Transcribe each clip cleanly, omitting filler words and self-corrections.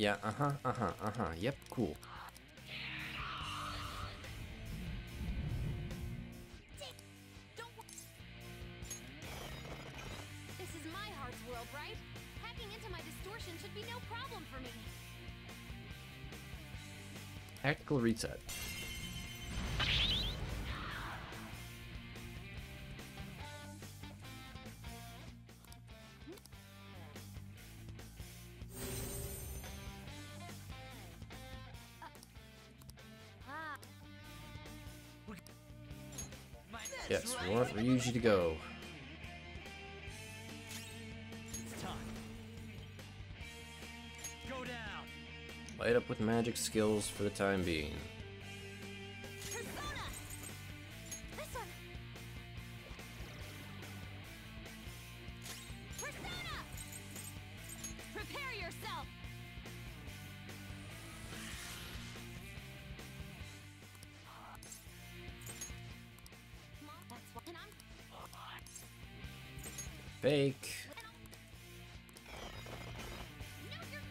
Yeah, yep, cool. This is my heart's world, right? Hacking into my distortion should be no problem for me. Tactical reset. Yes, we want Ryuji to go. It's time. Go down. Light up with magic skills for the time being. Persona. This one. Persona. Prepare yourself. Fake. No, you're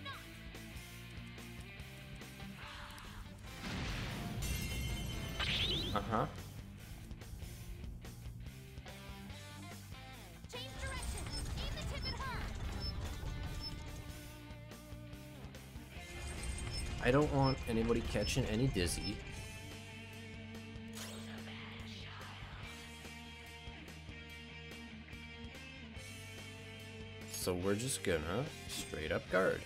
not. Uh-huh. Change direction. Aim the tip at her. I don't want anybody catching any dizzy. So we're just gonna straight up guard.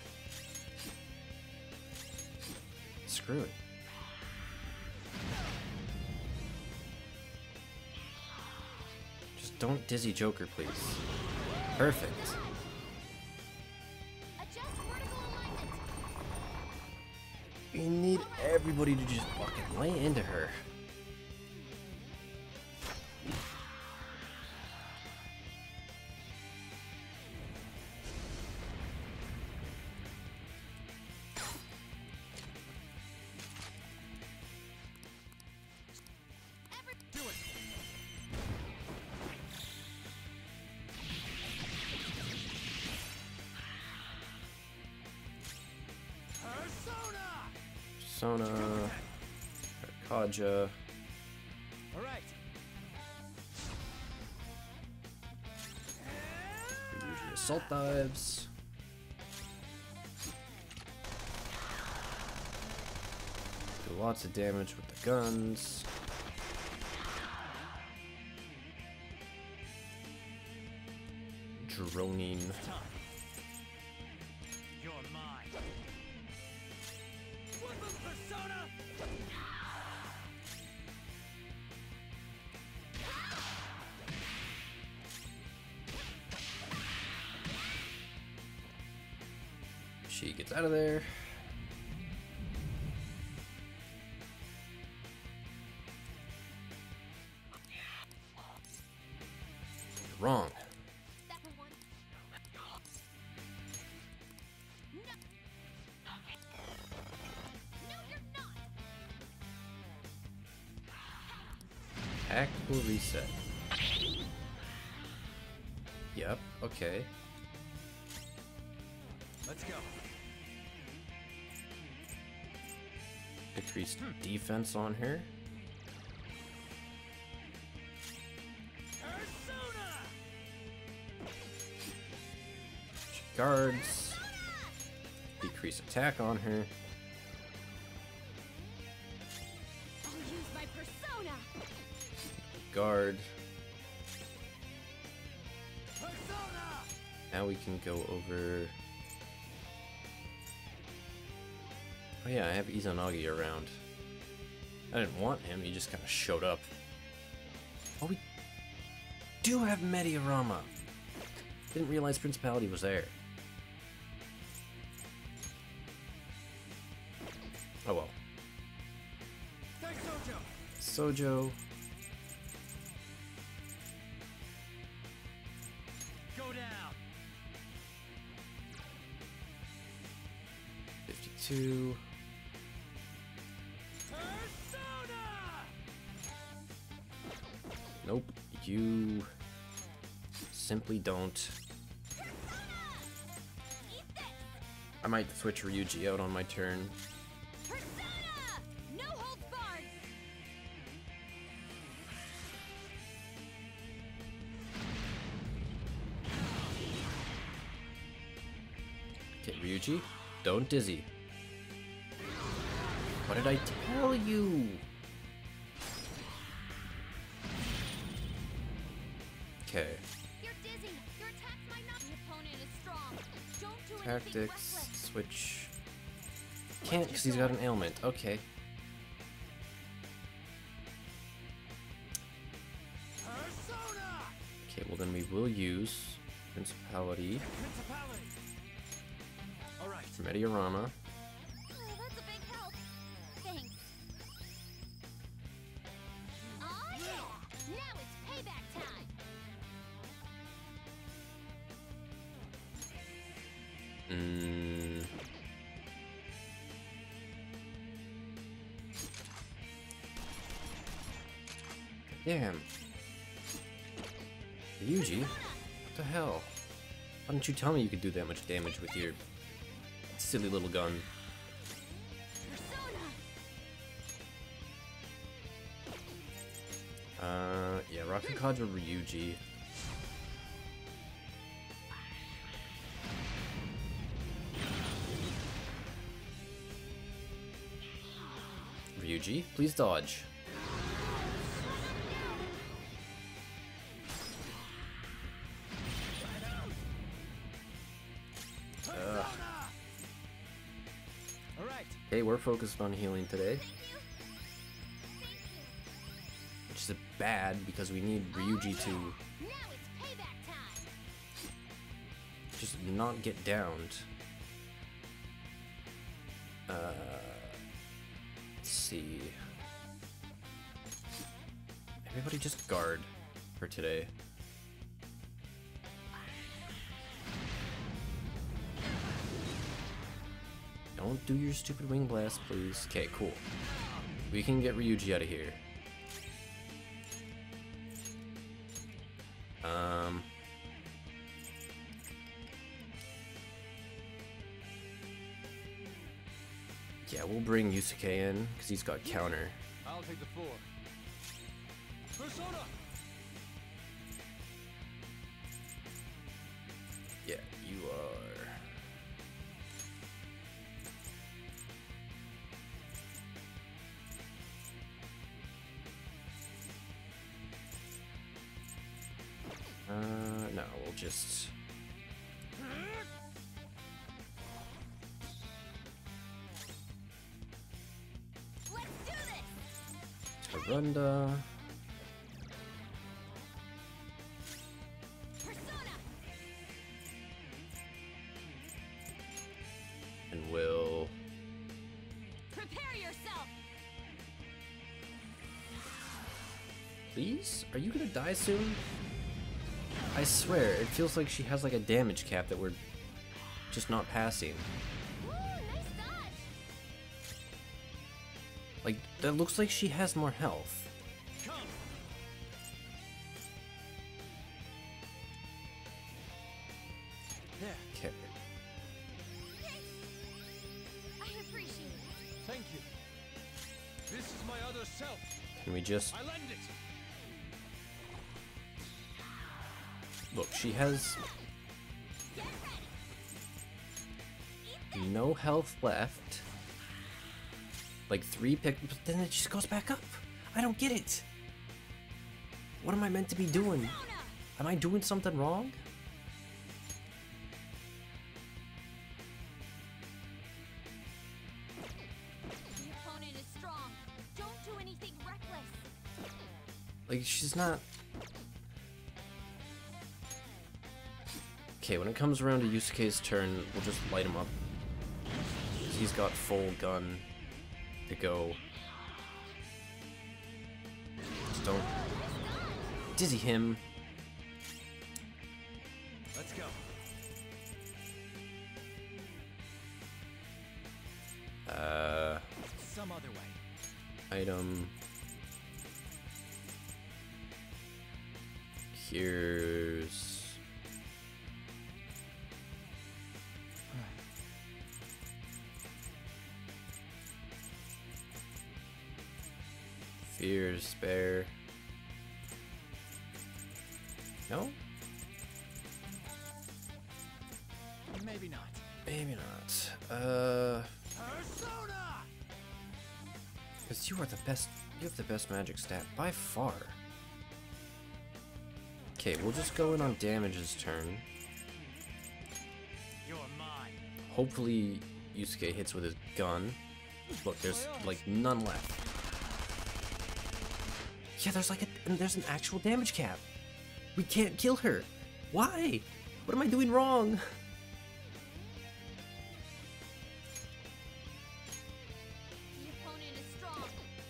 Screw it. Just don't dizzy Joker, please. Perfect. We need everybody to just fucking lay into her. Persona, Rakukaja. All right. Usually assault dives. Do lots of damage with the guns. Droning. She gets out of there. Wrong. Tactical reset. Yep, okay. Let's go. Increased defense on her. Persona! Guards. Decreased attack on her. I'll use my persona. Guard. Persona! Now we can go over. Oh yeah, I have Izanagi around. I didn't want him, he just kind of showed up. Oh, we do have Mediarama. Didn't realize Principality was there. Oh well. Sojo. Go down. 52. Nope, you simply don't. I might switch Ryuji out on my turn. Persona! No holds barred. Okay, Ryuji, don't dizzy. What did I tell you? Okay. You're dizzy. Your attacks might not. The opponent is strong. Don't do anything reckless. Switch. Can't because he's got an ailment. Okay. Persona! Okay, well then we will use Principality. All right. Mediarama. Damn. Ryuji? What the hell? Why didn't you tell me you could do that much damage with your silly little gun? Yeah, Rakukaja Ryuji. Ryuji, please dodge. Hey, we're focused on healing today. Which is bad because we need Ryuji to just not get downed. Let's see. Everybody just guard for today. Don't do your stupid wing blast, please. Okay, cool. We can get Ryuji out of here. Yeah, we'll bring Yusuke in because he's got counter. I'll take the floor. Persona. Yeah, you are. No, we'll just... Let's do this! Tarunda. Persona. And we'll... Prepare yourself! Please? Are you gonna die soon? I swear, it feels like she has like a damage cap that we're just not passing. Ooh, nice dodge. Like, that looks like she has more health. Come. There. Okay. Thanks. I appreciate it. Thank you. This is my other self. Can we just... I lend it. Look, she has no health left. Like 3 pick, but then it just goes back up. I don't get it. What am I meant to be doing? Am I doing something wrong? The opponent is strong. Don't do anything reckless. Like she's not. Okay, when it comes around to Yusuke's turn, we'll just light him up. He's got full gun to go. Just don't dizzy him. Let's go. Some other way. Item here's. Fear, Despair. No? Maybe not. Maybe not. Persona! Because you are the best. You have the best magic stat by far. Okay, we'll just go in on damage's turn. You're mine. Hopefully Yusuke hits with his gun. Look, there's like none left. Yeah, there's like there's an actual damage cap. We can't kill her. Why? What am I doing wrong?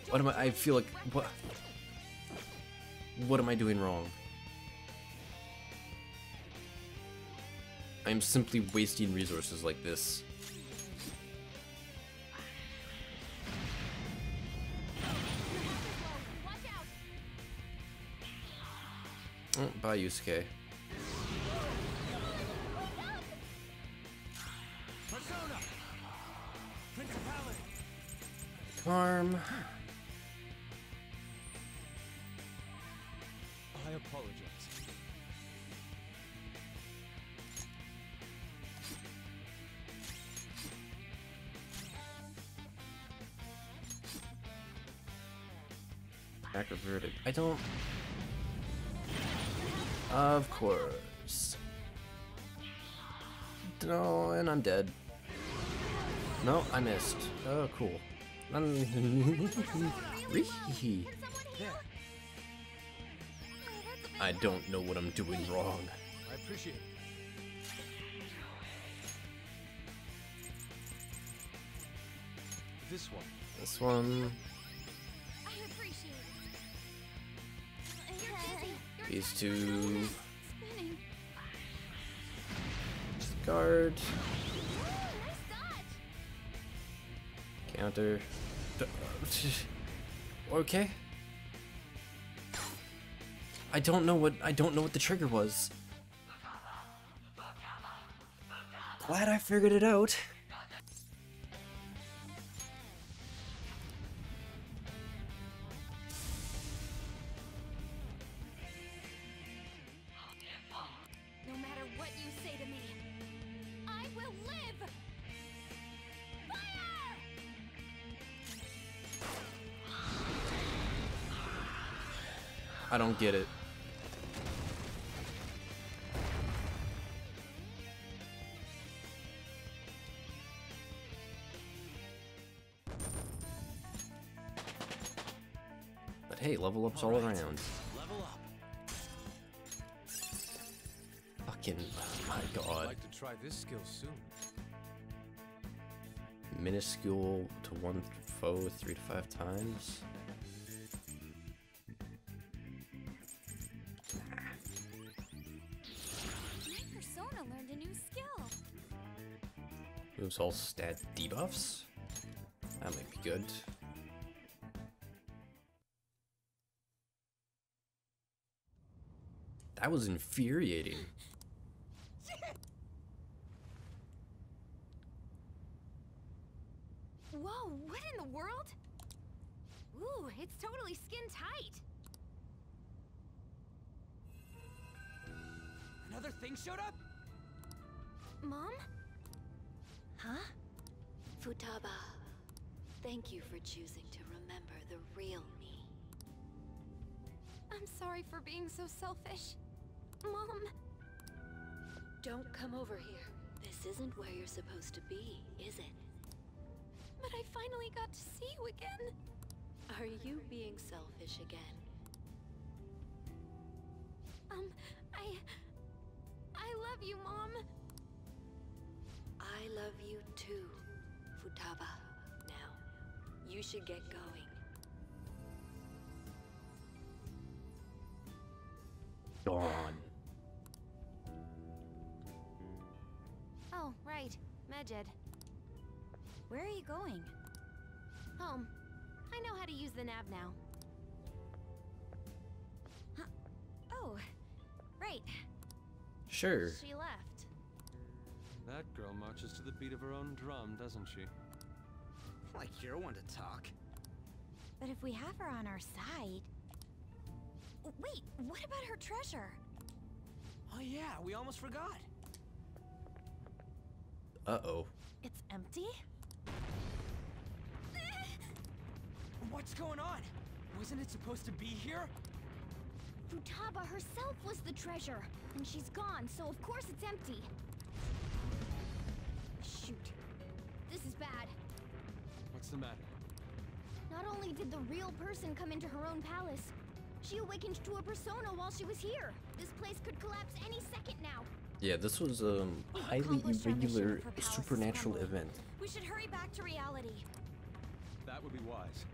What am I feel like what am I doing wrong? I'm simply wasting resources like this. Oh, bye, Yusuke. Persona. Principality. Harm. I apologize. Back reverted. I don't. Of course. No, and I'm dead. No, I missed. Oh, cool. I don't know what I'm doing wrong. I appreciate it. This one. This one. These two. Guard. Counter. Okay. I don't know what the trigger was. Glad I figured it out. I don't get it. But hey, level ups all around. Level up. Fucking, oh my god. I'd like to try this skill soon. Minuscule to one foe 3 to 5 times. All stat debuffs. That might be good. That was infuriating. Whoa, what in the world? Ooh, it's totally skin tight. Another thing showed up? Mom? Huh? Futaba, thank you for choosing to remember the real me. I'm sorry for being so selfish. Mom! Don't come over here. This isn't where you're supposed to be, is it? But I finally got to see you again. Are you being selfish again? I love you, Mom. I love you too, Futaba. Now, you should get going. Dawn. Oh, right. Medjed. Where are you going? Home. I know how to use the nav now. Huh. Oh, right. Sure. She left. That girl marches to the beat of her own drum, doesn't she? Like you're one to talk. But if we have her on our side... Wait, what about her treasure? Oh yeah, we almost forgot. Uh-oh. It's empty? What's going on? Wasn't it supposed to be here? Futaba herself was the treasure, and she's gone, so of course it's empty. Shoot. This is bad. What's the matter? Not only did the real person come into her own palace, she awakened to a persona while she was here. This place could collapse any second now. Yeah, this was a highly irregular supernatural event. We should hurry back to reality. That would be wise.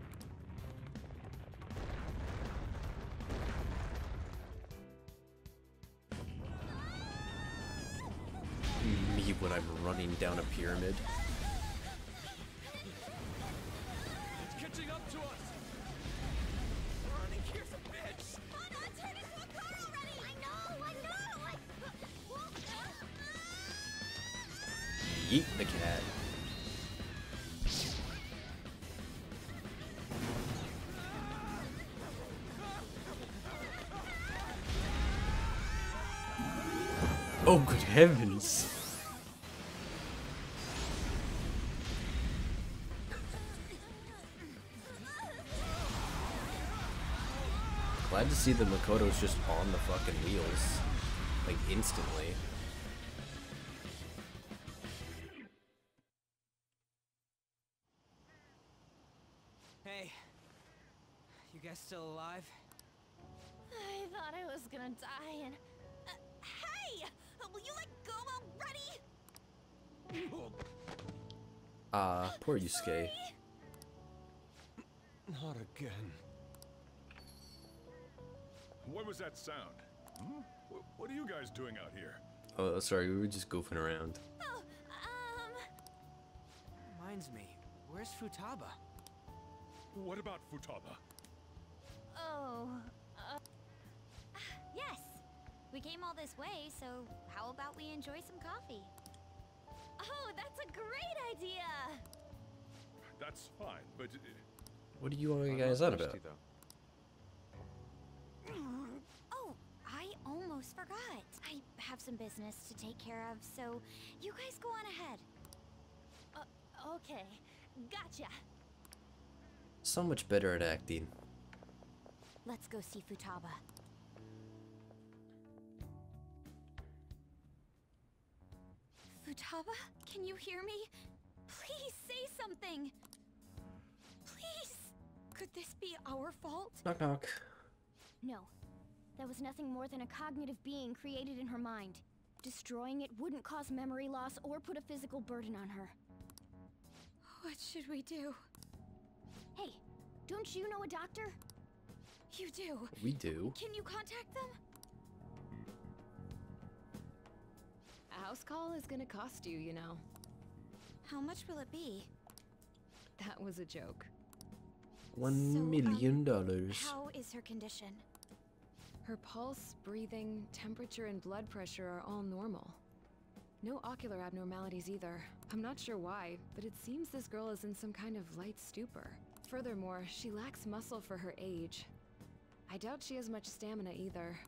Me when I'm running down a pyramid. It's catching up to us. Running here's a bitch. Hold on, turn into a car already. I know. Eat the cat. Oh, good heavens. Glad to see that Makoto's just on the fucking wheels. Like, instantly. Hey. You guys still alive? I thought I was gonna die and... hey! Will you let go already? Ah, poor Yusuke. Not again. What was that sound? Hmm? What are you guys doing out here? Oh, sorry, we were just goofing around. Oh, reminds me, where's Futaba? What about Futaba? Oh, yes. We came all this way, so how about we enjoy some coffee? Oh, that's a great idea! That's fine, but... What are you guys out about? Oh, I almost forgot. I have some business to take care of, so you guys go on ahead. Okay. Gotcha. So much better at acting. Let's go see Futaba. Futaba, can you hear me? Please say something. Please. Could this be our fault? Knock knock. No. That was nothing more than a cognitive being created in her mind. Destroying it wouldn't cause memory loss or put a physical burden on her. What should we do? Hey, don't you know a doctor? You do. We do. Can you contact them? A house call is gonna cost you, you know. How much will it be? That was a joke. $1 million. How is her condition? Her pulse, breathing, temperature, and blood pressure are all normal. No ocular abnormalities either. I'm not sure why, but it seems this girl is in some kind of light stupor. Furthermore, she lacks muscle for her age. I doubt she has much stamina either.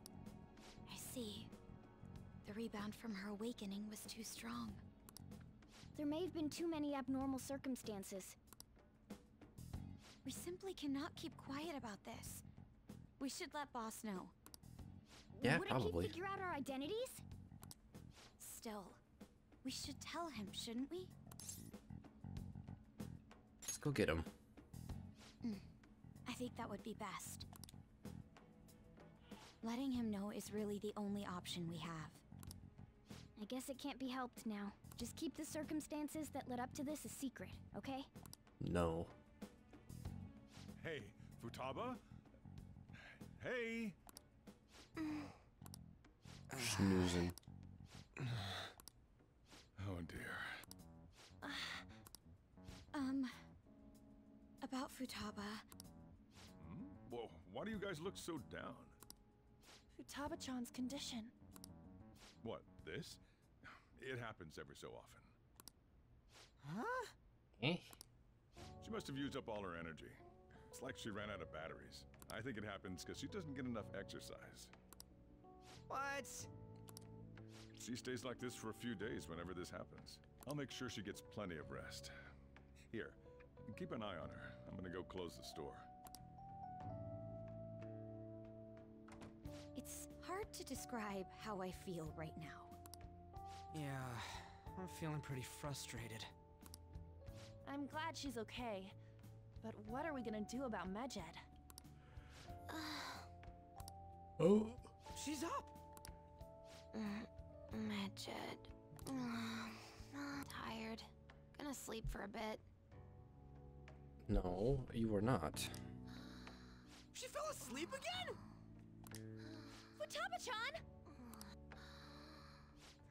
I see. The rebound from her awakening was too strong. There may have been too many abnormal circumstances. We simply cannot keep quiet about this. We should let boss know. Yeah, probably. Would it keep figure out our identities? Still, we should tell him, shouldn't we? Let's go get him. I think that would be best. Letting him know is really the only option we have. I guess it can't be helped now. Just keep the circumstances that led up to this a secret, okay? No. Hey, Futaba? Hey! Snoozing. Oh dear. About Futaba... Hmm? Well, why do you guys look so down? Futaba-chan's condition. What, this? It happens ever so often. Huh? Eh? She must have used up all her energy. It's like she ran out of batteries. I think it happens because she doesn't get enough exercise. What? She stays like this for a few days whenever this happens. I'll make sure she gets plenty of rest. Here, keep an eye on her. I'm gonna go close the store. It's hard to describe how I feel right now. Yeah, I'm feeling pretty frustrated. I'm glad she's okay. But what are we gonna do about Medjed? Oh. She's up! Medjed. I'm tired. Gonna sleep for a bit. No, you are not. She fell asleep again? Futaba-chan!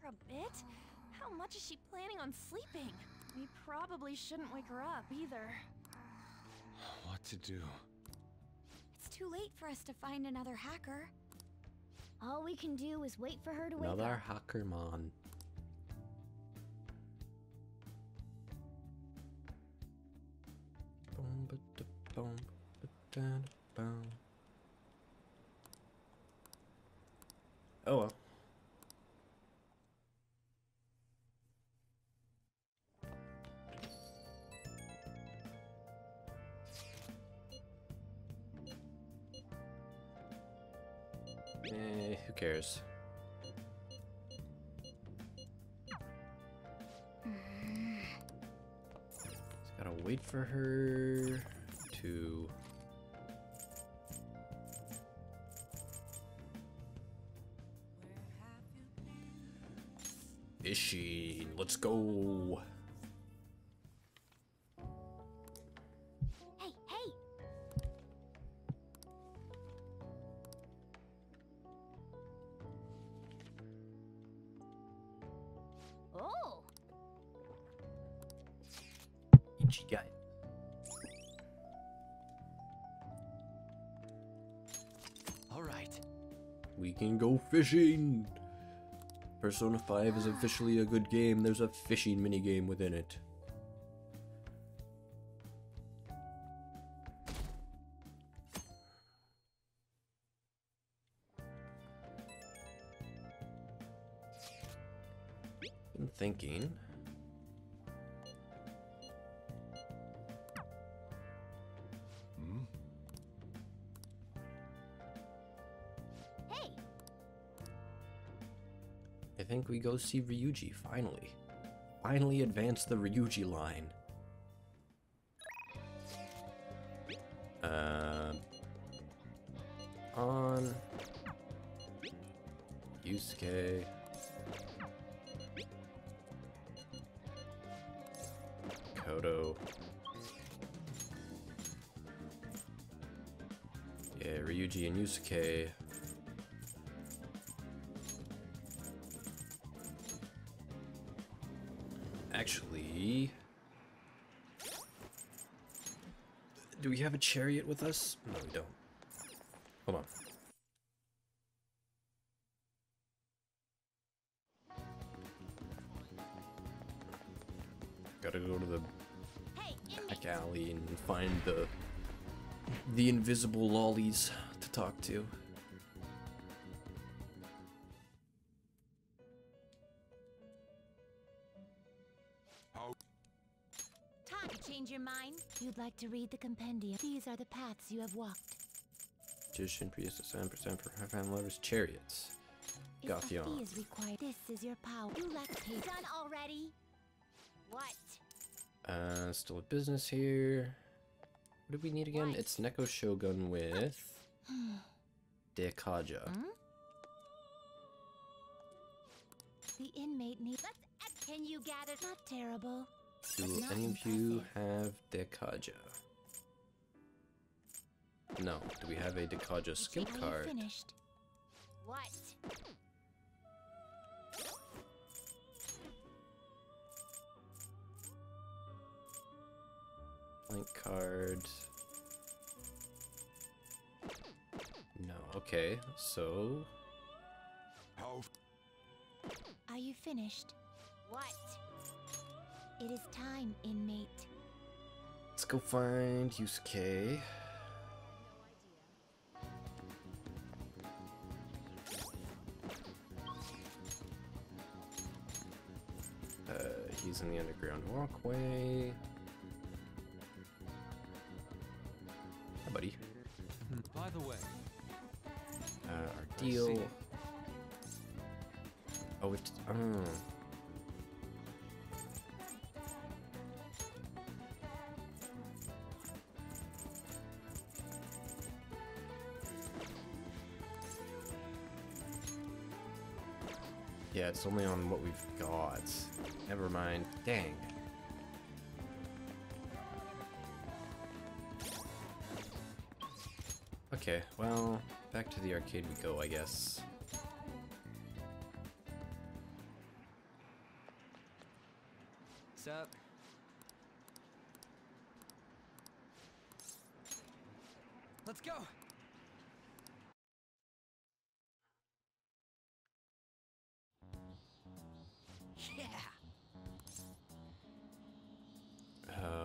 For a bit? How much is she planning on sleeping? We probably shouldn't wake her up either. What to do? It's too late for us to find another hacker. All we can do is wait for her to wake up. Another hacker, man. Oh well. Who cares? Just gotta wait for her to... Ishi, let's go! Fishing! Persona 5 is officially a good game. There's a fishing minigame within it. I'm thinking. I think we go see Ryuji, finally. Finally advance the Ryuji line. On... Yusuke... Makoto... Yeah, Ryuji and Yusuke... Actually, do we have a chariot with us? No, we don't. Hold on. Gotta go to the back alley and find the invisible lollies to talk to. You'd like to read the compendium. These are the paths you have walked. Magician, priestess, percent for fan lovers, chariots. Gothion. Is required. This is your power. You lack pay. Done already. What? Still a business here. What do we need again? What? It's Neko Shogun with Dekaja. The inmate needs. Can you gather? Not terrible. Do any of you have Dekaja? No. Do we have a Dekaja skill card? Finished. What? Link card. No. Okay. So. Are you finished? What? It is time, inmate. Let's go find Yusuke. is in the underground walkway. Hi, buddy. By the way, our deal. Oh, it's. Yeah, it's only on what we've got. Never mind. Dang. Okay, well, back to the arcade we go, I guess. What's up? Let's go!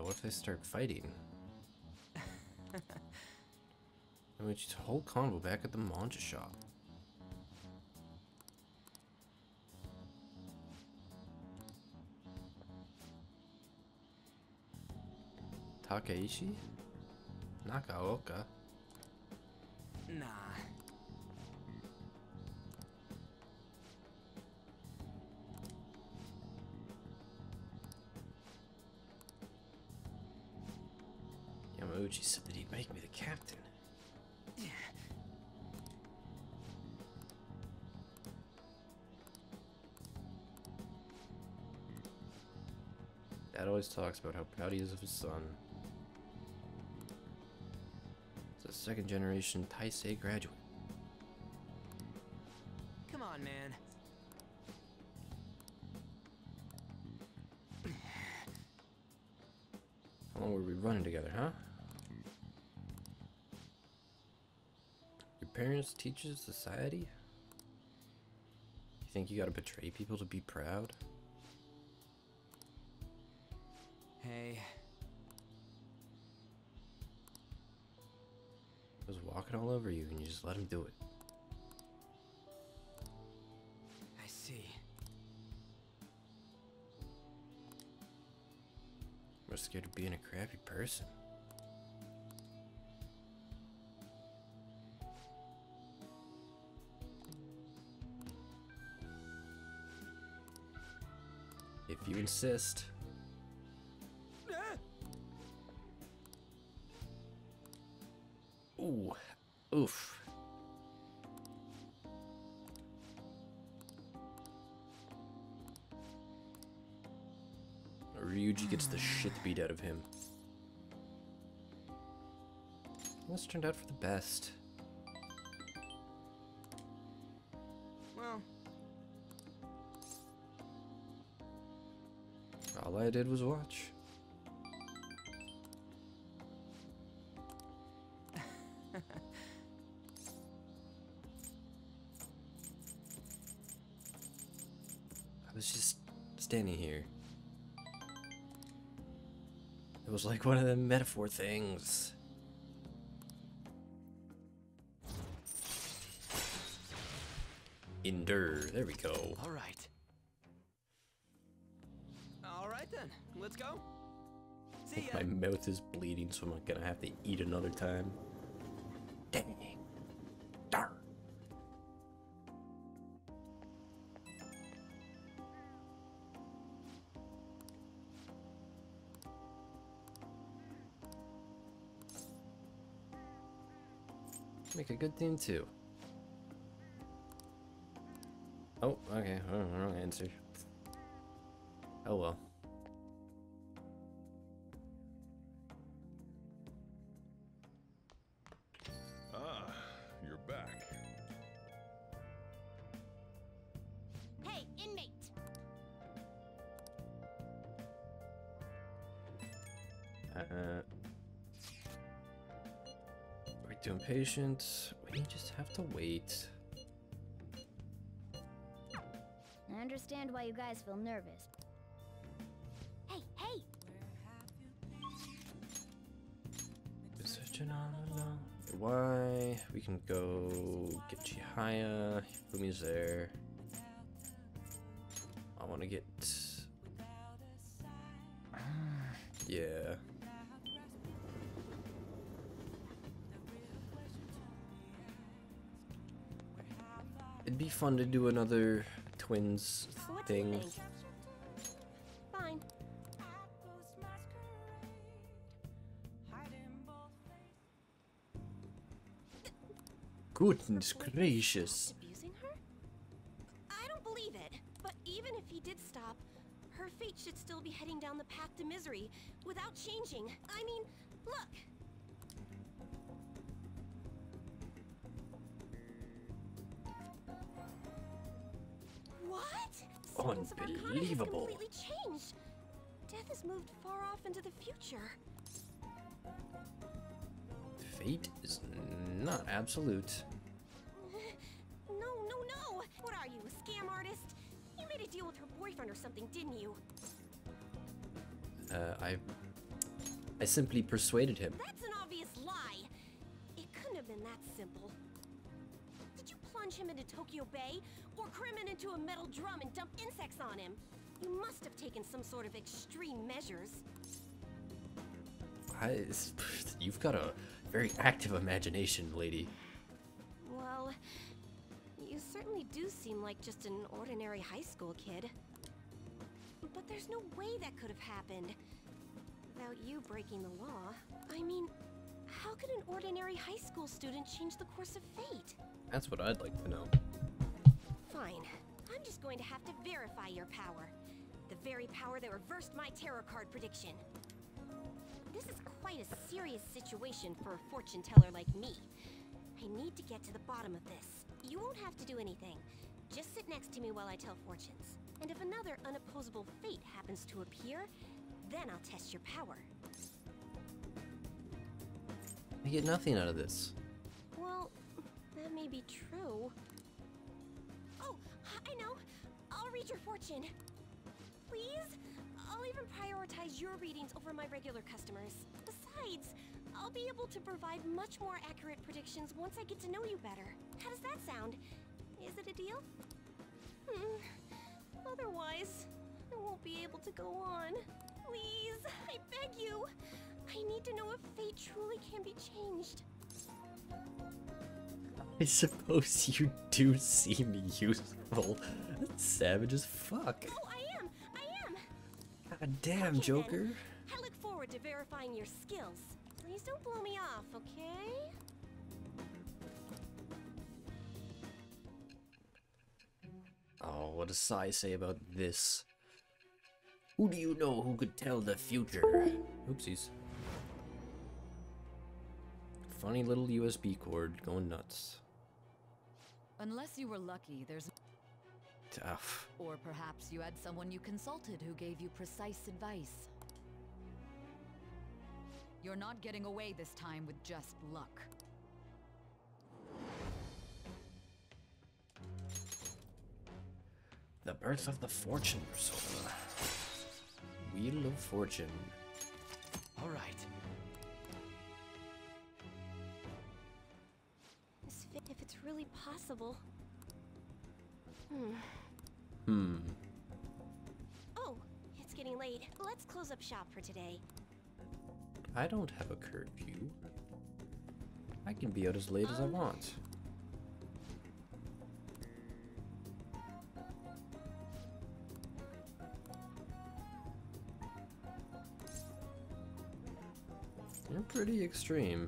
What if they start fighting? And we just whole combo back at the manga shop. Takaishi? Nakaoka? Nah. Yamauchi said that he'd make me the captain. Dad always talks about how proud he is of his son. He's a second generation Taisei graduate. Come on, man. How long were we running together, huh? Parents, teachers, society? You think you gotta betray people to be proud? Hey. I was walking all over you and you just let him do it. I see. We're scared of being a crappy person. If you insist. Ooh. Oof. Ryuji gets the shit beat out of him. Well, this turned out for the best. All I did was watch. I was just standing here. It was like one of the metaphor things. Endure. There we go. All right. Let's go. See ya. My mouth is bleeding, so I'm gonna have to eat another time. Dang. Darn. Make a good thing too. Oh, okay. Wrong answer. Oh well. We're too impatient. We just have to wait. I understand why you guys feel nervous. Hey, hey! It's such an honor. Why? We can go get Chihaya. Fumi's there. I want to get Yeah. It'd be fun to do another twins thing. Goodness gracious. I don't believe it. But even if he did stop, her fate should still be heading down the path to misery without changing. I mean, look. What? Unbelievable. Completely changed. Death has moved far off into the future. Fate is not absolute. No. What are you, a scam artist? You made a deal with her boyfriend or something, didn't you? I simply persuaded him. That's an obvious lie. It couldn't have been that simple. Did you plunge him into Tokyo Bay or cram him into a metal drum and dump insects on him? You must have taken some sort of extreme measures. You've got a very active imagination, lady. Well, you certainly do seem like just an ordinary high school kid. But there's no way that could have happened without you breaking the law. I mean, how could an ordinary high school student change the course of fate? That's what I'd like to know. Fine. I'm just going to have to verify your power. The very power that reversed my tarot card prediction. This is quite a serious situation for a fortune teller like me. I need to get to the bottom of this. You won't have to do anything. Just sit next to me while I tell fortunes. And if another unopposable fate happens to appear, then I'll test your power. I get nothing out of this. Well, that may be true. Oh, I know. I'll read your fortune. Please? I'll even prioritize your readings over my regular customers. Besides, I'll be able to provide much more accurate predictions once I get to know you better. How does that sound? Is it a deal? Otherwise, I won't be able to go on. Please, I beg you. I need to know if fate truly can be changed. I suppose you do seem useful. That's savage as fuck. Oh, God damn, Joker. I look forward to verifying your skills. Please don't blow me off, okay? Oh, what does Sai say about this? Who do you know who could tell the future? Oopsies. Funny little USB cord going nuts. Unless you were lucky, there's... Tough. Or perhaps you had someone you consulted who gave you precise advice. You're not getting away this time with just luck. The birth of the fortune persona. Wheel of Fortune. All right. If it's really possible. Oh, it's getting late. Let's close up shop for today. I don't have a curfew. I can be out as late as I want. They're pretty extreme.